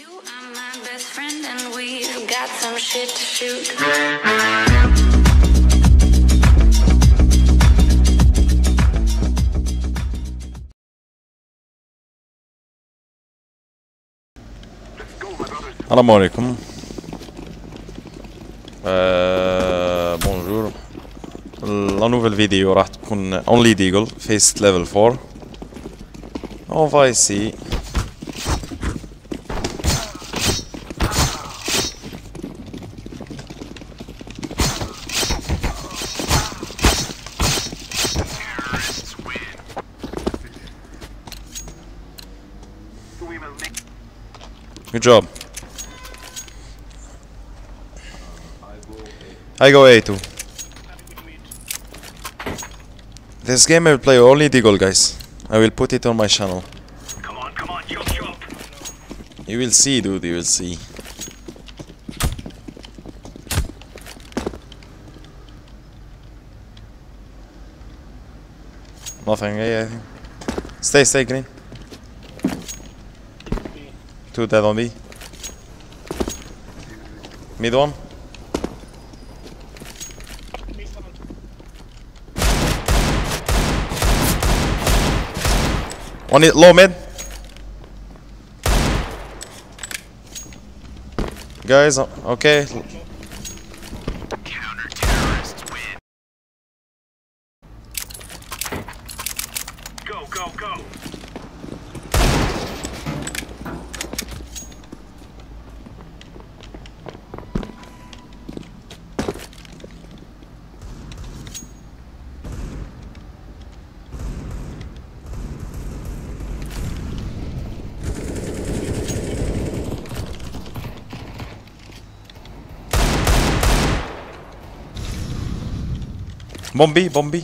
You are my best friend and we've got some shit to shoot. السلام عليكم. بونجور. لا نوفيل فيديو راح تكون اونلي ديغل فيس ليفل 4. اون فا ايسي. Good job. I go A2. This game I will play only Deagle, guys. I will put it on my channel. Come on, come on, jump, jump. You will see, dude, you will see. Nothing, yeah, I think. Stay, stay, green. Two dead on B. Mid one. On it, low mid. Guys, okay. Counter-terrorist win. Go, go, go. Bombi, bombi.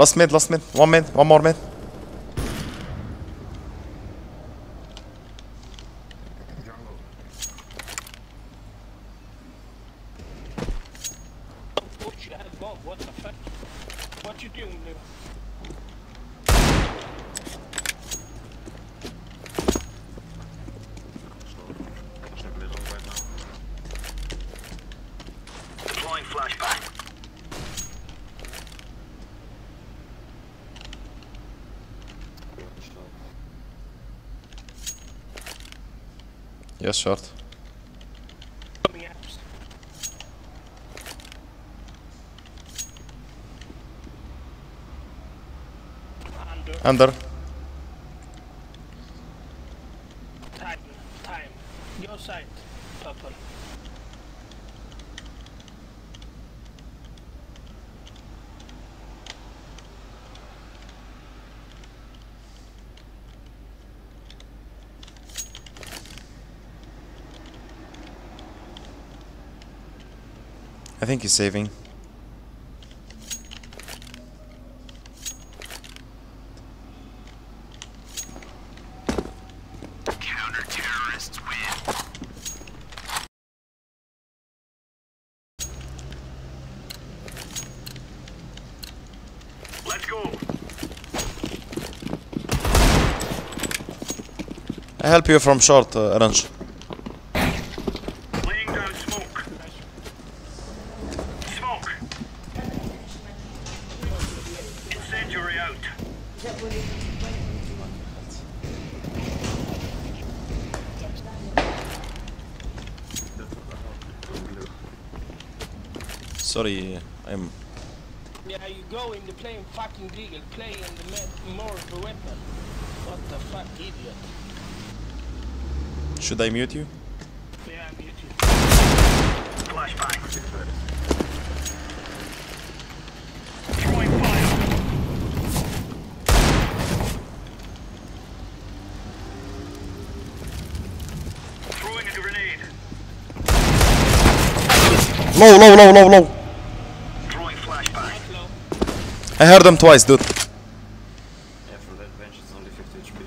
Last mid, one more mid. What the fuck? What you doing there? Yes, short. Under. Time, time. Your side, purple. I think he's saving. Counter-terrorists win. Let's go. I help you from short range. Sorry, I'm. Yeah, you go in the playing fucking Deagle, play in the map more of a weapon. What the fuck, idiot? Should I mute you? Yeah, I mute you. Flashbang. Low. I heard them twice, dude. Yeah, from that bench it's only 50 HP.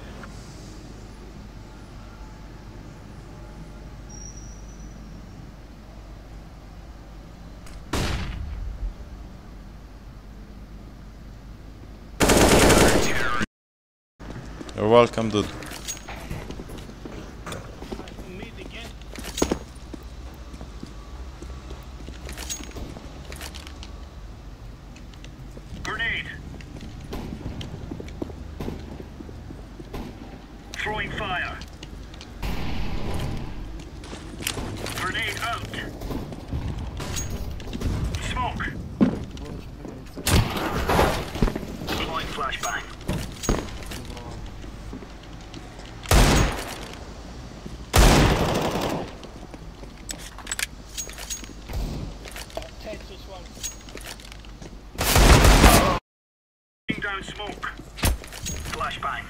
You're welcome, dude. Throwing fire. Grenade out. Smoke. Deploying flashbang. Texas one. Bring down smoke. Flashbang.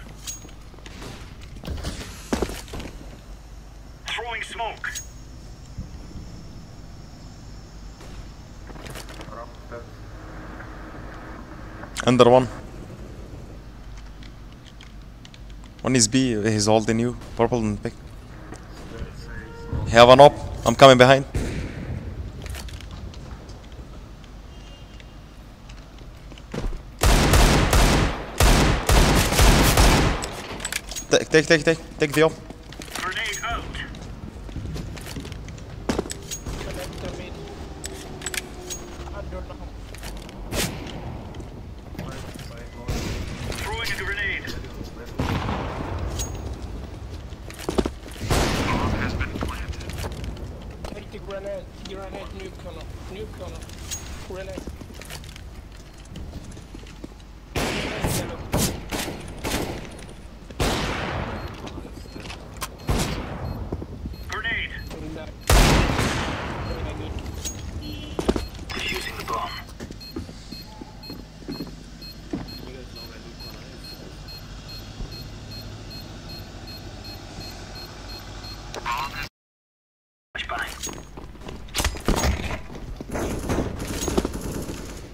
Throwing smoke. Under one. One is B. He's holding you. Purple and pink. Have an op. I'm coming behind. Take the op. Grenade, new color, grenade. Grenade! Defusing the bomb.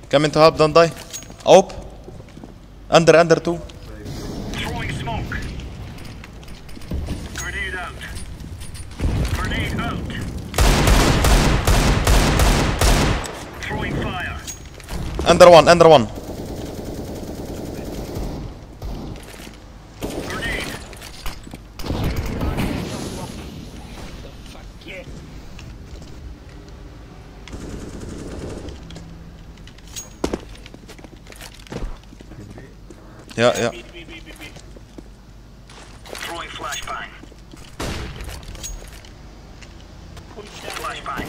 Come in to help, don't die. Op. Under two. Throwing smoke. Grenade out. Grenade out. Throwing fire. Under one. Grenade. Fuck yeah. Yeah. B. Throwing flashbang. Flashbang.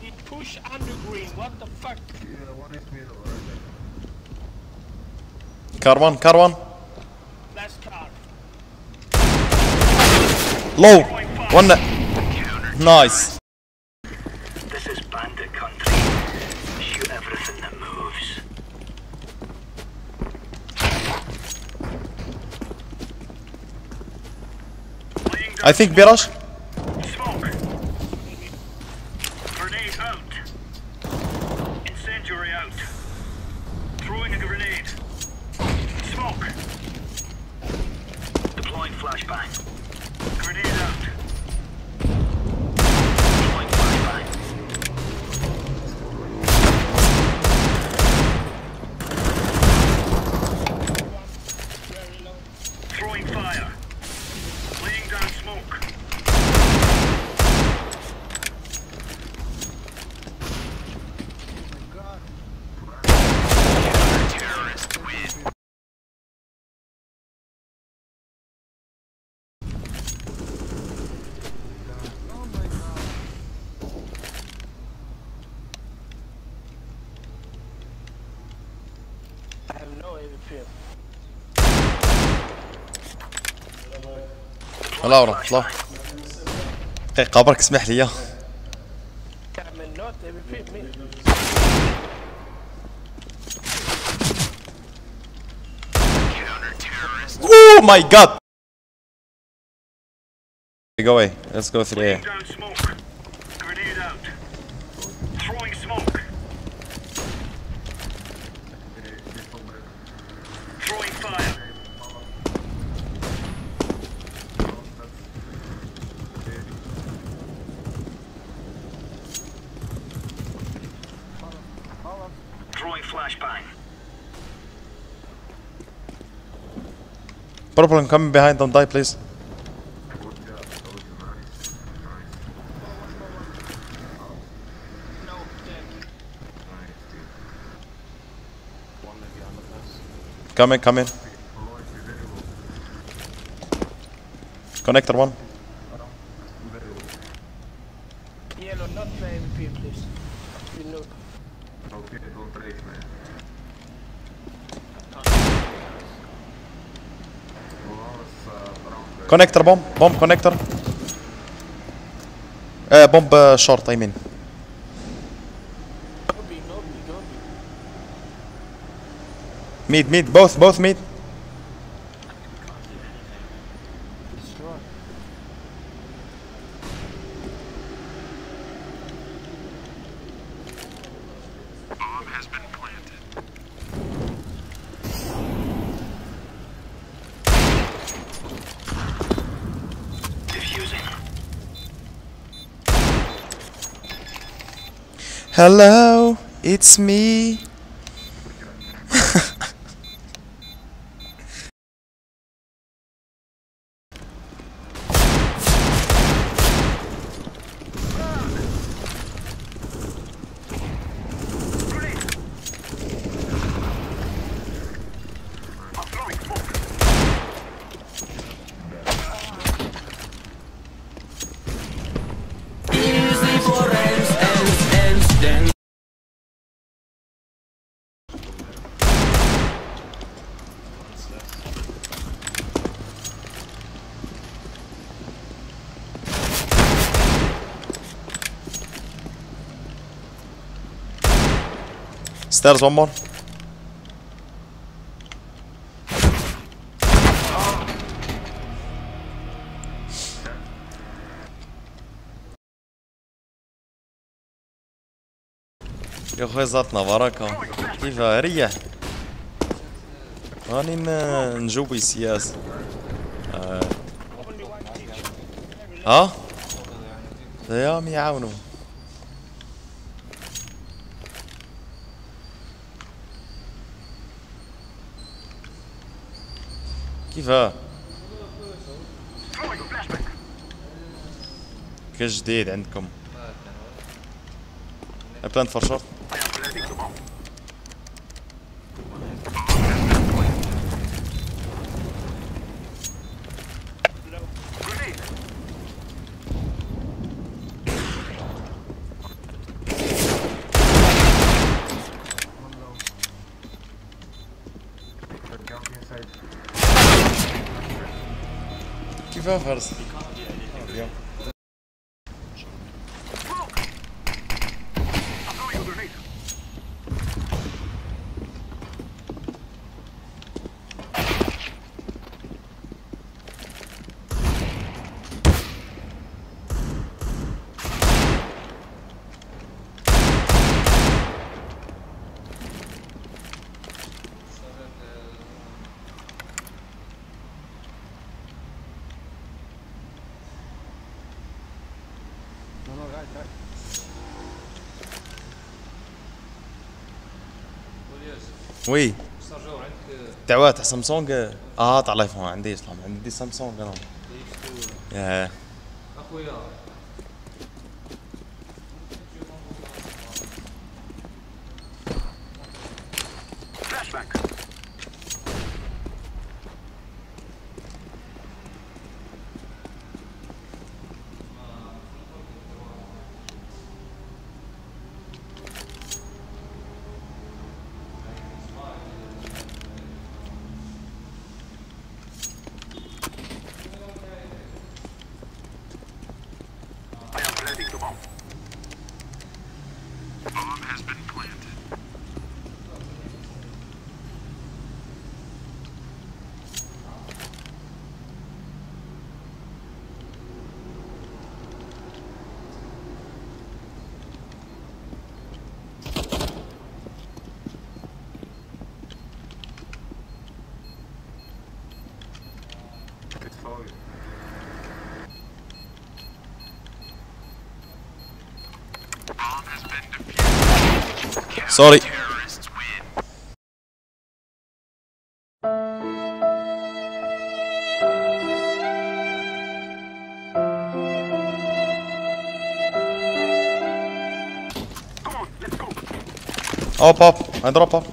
He push under green. What the fuck? Yeah, one is middle. Car one. Last car. Low! One. Nice! This is bandit country. Shoot everything that moves. I think Birash. Smoke. Grenade out. Incendiary out. Throwing a grenade. Smoke. Deploying flashbang. Grenade out. Throwing fire. Laying down smoke. Counter-terrorist win. I have no AVP. لا اعرف لا دقيقة قبرك اسمح لي اياه تعمل نوت AVP Oh my god! Go away. Let's go through here. Grenade out. Throwing smoke. Throwing fire. Throwing flashbang. Purple, I'm coming behind. Don't die, please. Come in, come in. Connector one. Yellow, not my MP, please. You look. Okay, don't break, man. Connector bomb, bomb connector. Bomb short, I mean. Meat, meat, both meat. Bomb has been planted. Diffusing. Hello, it's me. Stairs, one more. يا اخوي زاتنا بركة كيفها ريح. راني نجوي سياس. ها؟ ديام يعاونو. كيفها؟ كجديد عندكم. بلان فور شورت. كيفاه فرس؟ وي تعوات تاع سامسونج تاع الايفون عندي صح عندي سامسونج انا يا اخويا Sorry. Up, up. I drop up.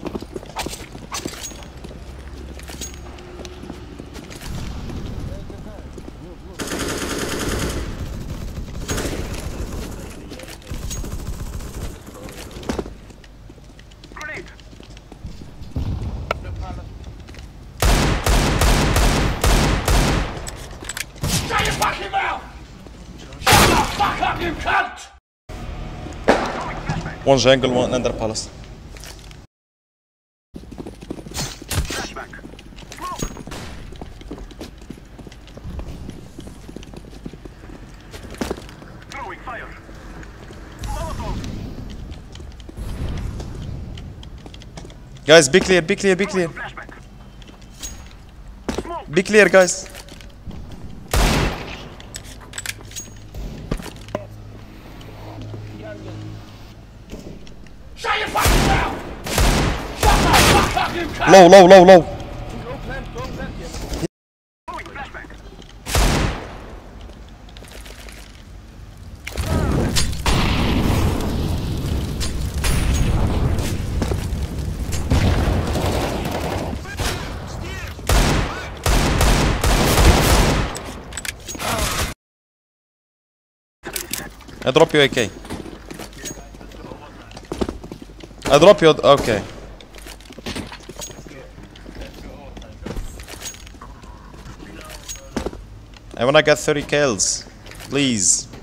One jungle, one under palace. Guys, be clear, be clear, be clear. Be clear, guys. Low, low, low, low. I drop you AK. I drop you, okay. I wanna get 30 kills, please.